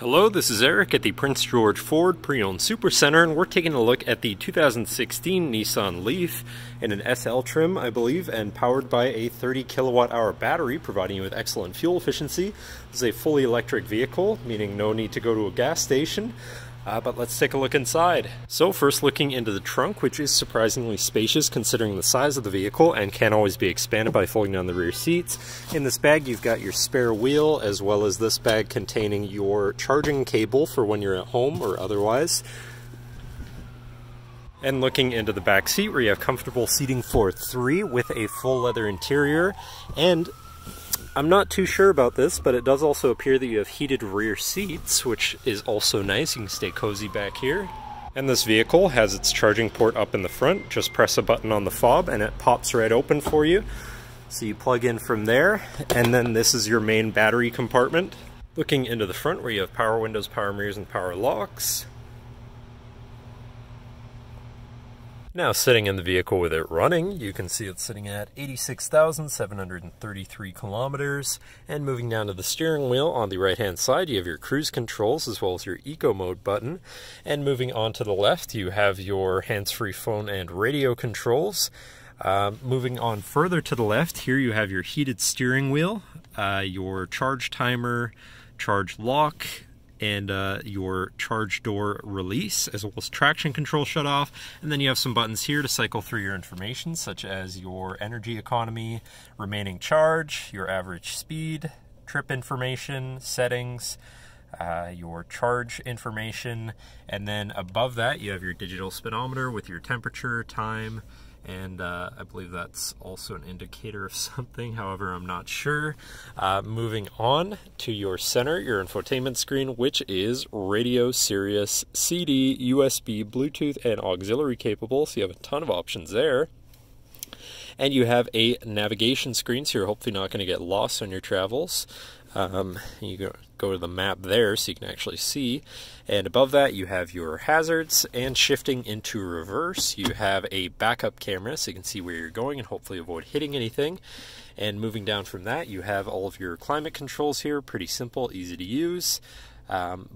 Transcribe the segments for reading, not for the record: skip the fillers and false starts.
Hello, this is Eric at the Prince George Ford Pre-owned Supercenter, and we're taking a look at the 2016 Nissan Leaf in an SL trim, I believe, and powered by a 30 kilowatt hour battery, providing you with excellent fuel efficiency. This is a fully electric vehicle, meaning no need to go to a gas station. But let's take a look inside. So first, looking into the trunk, which is surprisingly spacious considering the size of the vehicle and can always be expanded by folding down the rear seats. In this bag you've got your spare wheel, as well as this bag containing your charging cable for when you're at home or otherwise. And looking into the back seat, where you have comfortable seating for three with a full leather interior, and I'm not too sure about this, but it does also appear that you have heated rear seats, which is also nice. You can stay cozy back here. And this vehicle has its charging port up in the front. Just press a button on the fob and it pops right open for you. So you plug in from there, and then this is your main battery compartment. Looking into the front, where you have power windows, power mirrors, and power locks. Now, sitting in the vehicle with it running, you can see it's sitting at 86,733 kilometers. And moving down to the steering wheel, on the right-hand side, you have your cruise controls as well as your eco mode button. And moving on to the left, you have your hands-free phone and radio controls. Moving on further to the left, here you have your heated steering wheel, your charge timer, charge lock, and your charge door release, as well as traction control shut off. And then you have some buttons here to cycle through your information, such as your energy economy, remaining charge, your average speed, trip information, settings, your charge information, and then above that you have your digital speedometer with your temperature, time, and I believe that's also an indicator of something, however I'm not sure. Moving on to your center, your infotainment screen, which is radio, Sirius, CD, USB, Bluetooth, and auxiliary capable, so you have a ton of options there. And you have a navigation screen, so you're hopefully not going to get lost on your travels. You go to the map there so you can actually see. And above that you have your hazards, and shifting into reverse you have a backup camera so you can see where you're going and hopefully avoid hitting anything. And moving down from that you have all of your climate controls here, pretty simple, easy to use.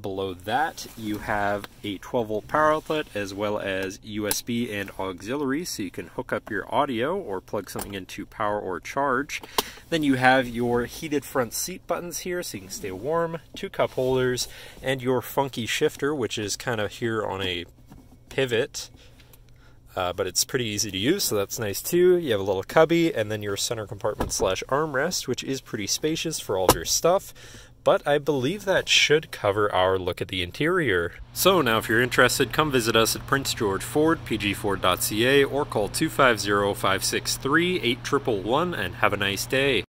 Below that you have a 12-volt power outlet as well as USB and auxiliary, so you can hook up your audio or plug something into power or charge. Then you have your heated front seat buttons here so you can stay warm, two cup holders, and your funky shifter, which is kind of here on a pivot, but it's pretty easy to use, so that's nice too. You have a little cubby, and then your center compartment / armrest, which is pretty spacious for all of your stuff. But I believe that should cover our look at the interior. So now, if you're interested, come visit us at Prince George Ford, pgford.ca, or call 250-563-8111 and have a nice day.